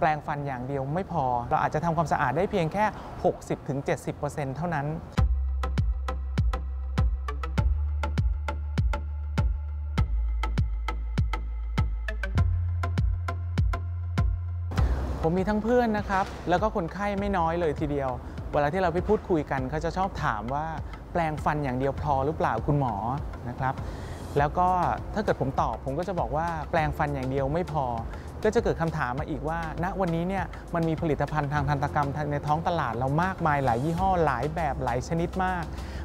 แปรงฟันอย่างเดียวไม่พอเราอาจจะทำความสะอาดได้เพียงแค่ 60-70% เท่านั้นผมมีทั้งเพื่อนนะครับแล้วก็คนไข้ไม่น้อยเลยทีเดียวเวลาที่เราไปพูดคุยกันเขาจะชอบถามว่าแปรงฟันอย่างเดียวพอหรือเปล่าคุณหมอนะครับแล้วก็ถ้าเกิดผมตอบผมก็จะบอกว่าแปรงฟันอย่างเดียวไม่พอก็จะเกิดคำถามมาอีกว่าณวันนี้เนี่ยมันมีผลิตภัณฑ์ทางทันตกรรมในท้องตลาดเรามากมายหลายยี่ห้อหลายแบบหลายชนิดมาก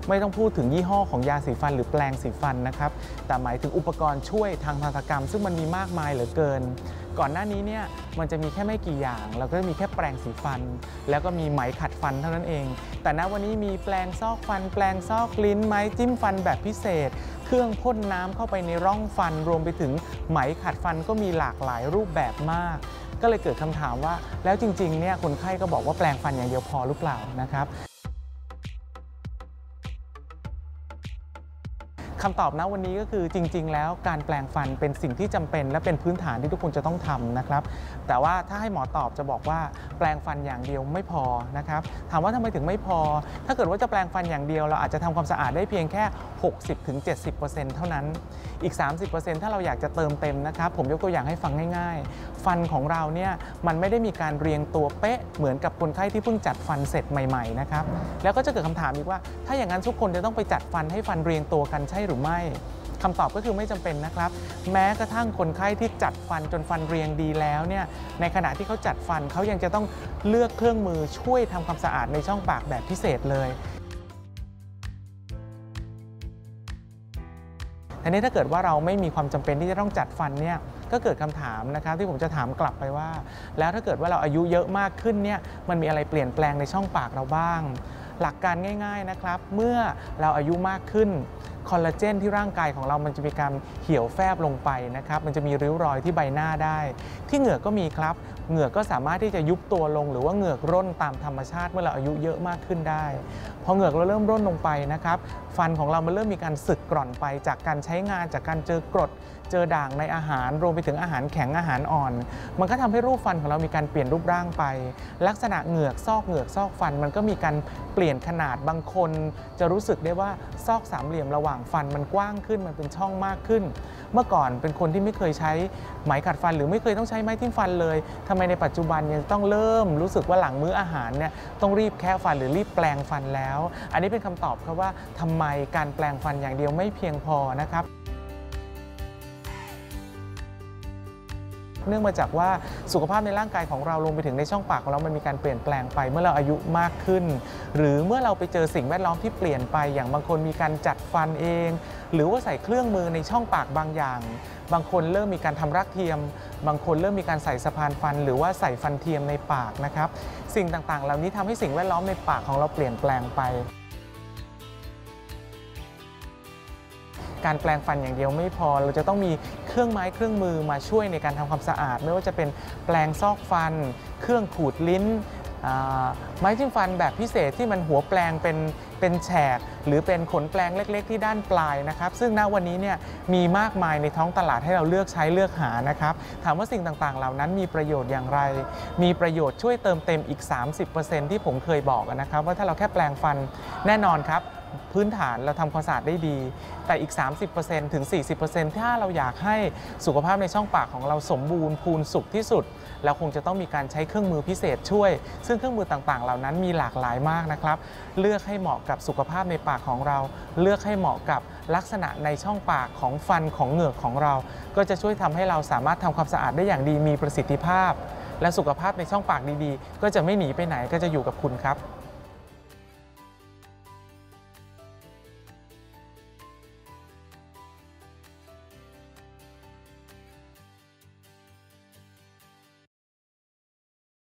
ไม่ต้องพูดถึงยี่ห้อของยาสีฟันหรือแปรงสีฟันนะครับแต่หมายถึงอุปกรณ์ช่วยทางทันตกรรมซึ่งมันมีมากมายเหลือเกินก่อนหน้านี้เนี่ยมันจะมีแค่ไม่กี่อย่างแล้วก็มีแค่แปรงสีฟันแล้วก็มีไหมขัดฟันเท่านั้นเองแต่ณวันนี้มีแปรงซอกฟันแปรงซอกลิ้นไม้จิ้มฟันแบบพิเศษเครื่องพ่นน้ำเข้าไปในร่องฟันรวมไปถึงไหมขัดฟันก็มีหลากหลายรูปแบบมากก็เลยเกิดคำถามว่าแล้วจริงๆเนี่ยคนไข้ก็บอกว่าแปรงฟันอย่างเดียวพอหรือเปล่านะครับคำตอบนะวันนี้ก็คือจริงๆแล้วการแปรงฟันเป็นสิ่งที่จำเป็นและเป็นพื้นฐานที่ทุกคนจะต้องทำนะครับแต่ว่าถ้าให้หมอตอบจะบอกว่าแปรงฟันอย่างเดียวไม่พอนะครับถามว่าทำไมถึงไม่พอถ้าเกิดว่าจะแปรงฟันอย่างเดียวเราอาจจะทำความสะอาดได้เพียงแค่ 60-70% เท่านั้นอีก 30% ถ้าเราอยากจะเติมเต็มนะครับผมยกตัวอย่างให้ฟังง่ายๆฟันของเราเนี่ยมันไม่ได้มีการเรียงตัวเป๊ะเหมือนกับคนไข้ที่เพิ่งจัดฟันเสร็จใหม่ๆนะครับแล้วก็จะเกิดคำถามอีกว่าถ้าอย่างนั้นทุกคนจะต้องไปจัดฟันให้ฟันเรียงตัวกันใช่หรือไม่คำตอบก็คือไม่จำเป็นนะครับแม้กระทั่งคนไข้ที่จัดฟันจนฟันเรียงดีแล้วเนี่ยในขณะที่เขาจัดฟันเขายังจะต้องเลือกเครื่องมือช่วยทำความสะอาดในช่องปากแบบพิเศษเลยอันนี้ถ้าเกิดว่าเราไม่มีความจำเป็นที่จะต้องจัดฟันเนี่ยก็เกิดคำถามนะครับที่ผมจะถามกลับไปว่าแล้วถ้าเกิดว่าเราอายุเยอะมากขึ้นเนี่ยมันมีอะไรเปลี่ยนแปลงในช่องปากเราบ้างหลักการง่ายๆนะครับเมื่อเราอายุมากขึ้นคอลลาเจนที่ร่างกายของเรามันจะมีการเหี่ยวแฟบลงไปนะครับมันจะมีริ้วรอยที่ใบหน้าได้ที่เหงือกก็มีครับเหงือกก็สามารถที่จะยุบตัวลงหรือว่าเหงือกร่นตามธรรมชาติเมื่อเราอายุเยอะมากขึ้นได้พอเหงือกเราเริ่มร่นลงไปนะครับฟันของเรามันเริ่มมีการสึกกร่อนไปจากการใช้งานจากการเจอกรดเจอด่างในอาหารรวมไปถึงอาหารแข็งอาหารอ่อนมันก็ทำให้รูปฟันของเรามีการเปลี่ยนรูปร่างไปลักษณะเหงือกซอกเหงือกซอกฟันมันก็มีการเปลี่ยนขนาดบางคนจะรู้สึกได้ว่าซอกสามเหลี่ยมระหว่างฟันมันกว้างขึ้นมันเป็นช่องมากขึ้นเมื่อก่อนเป็นคนที่ไม่เคยใช้ไหมขัดฟันหรือไม่เคยต้องใช้ไม้ทิ้มฟันเลยทำไมในปัจจุบันยังต้องเริ่มรู้สึกว่าหลังมื้ออาหารเนี่ยต้องรีบแค่ฟันหรือรีบแปรงฟันแล้วอันนี้เป็นคำตอบครับว่าทำไมการแปรงฟันอย่างเดียวไม่เพียงพอนะครับเนื่องมาจากว่าสุขภาพในร่างกายของเราลงไปถึงในช่องปากของเรามันมีการเปลี่ยนแปลงไปเมื่อเราอายุมากขึ้นหรือเมื่อเราไปเจอสิ่งแวดล้อมที่เปลี่ยนไปอย่างบางคนมีการจัดฟันเองหรือว่าใส่เครื่องมือในช่องปากบางอย่างบางคนเริ่มมีการทำรักเทียมบางคนเริ่มมีการใส่สะพานฟันหรือว่าใส่ฟันเทียมในปากนะครับสิ่งต่างๆเหล่านี้ทำให้สิ่งแวดล้อมในปากของเราเปลี่ยนแปลงไปการแปรงฟันอย่างเดียวไม่พอเราจะต้องมีเครื่องไม้เครื่องมือมาช่วยในการทำความสะอาดไม่ว่าจะเป็นแปรงซอกฟันเครื่องขูดลิ้นไม้จิ้มฟันแบบพิเศษที่มันหัวแปรงเป็นแฉกหรือเป็นขนแปรงเล็กๆที่ด้านปลายนะครับซึ่งณวันนี้เนี่ยมีมากมายในท้องตลาดให้เราเลือกใช้เลือกหานะครับถามว่าสิ่งต่างๆเหล่านั้นมีประโยชน์อย่างไรมีประโยชน์ช่วยเติมเต็มอีก 30% ที่ผมเคยบอกนะครับว่าถ้าเราแค่แปรงฟันแน่นอนครับพื้นฐานเราทำความสะอาดได้ดีแต่อีก 30% ถึง 40% ถ้าเราอยากให้สุขภาพในช่องปากของเราสมบูรณ์พูนสุขที่สุดเราคงจะต้องมีการใช้เครื่องมือพิเศษช่วยซึ่งเครื่องมือต่างๆเหล่านั้นมีหลากหลายมากนะครับเลือกให้เหมาะกับสุขภาพในปากของเราเลือกให้เหมาะกับลักษณะในช่องปากของฟันของเหงือกของเราก็จะช่วยทำให้เราสามารถทำความสะอาดได้อย่างดีมีประสิทธิภาพและสุขภาพในช่องปากดีๆก็จะไม่หนีไปไหนก็จะอยู่กับคุณครับ